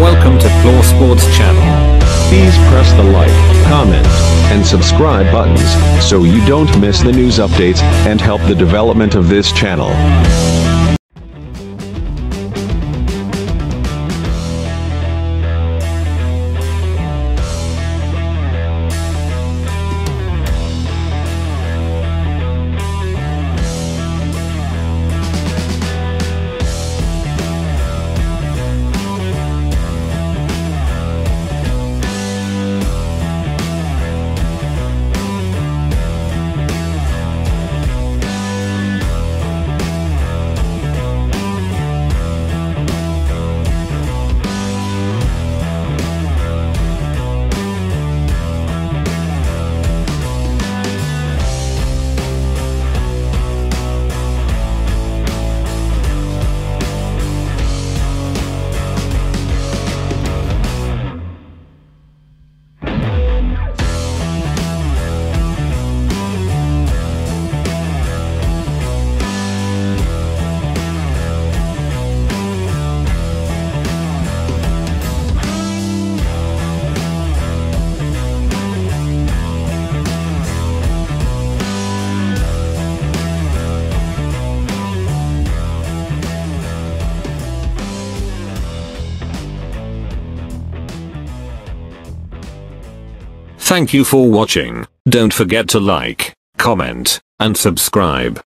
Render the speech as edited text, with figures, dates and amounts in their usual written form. Welcome to PLAW Sports channel. Please press the like, comment, and subscribe buttons so you don't miss the news updates and help the development of this channel. Thank you for watching. Don't forget to like, comment, and subscribe.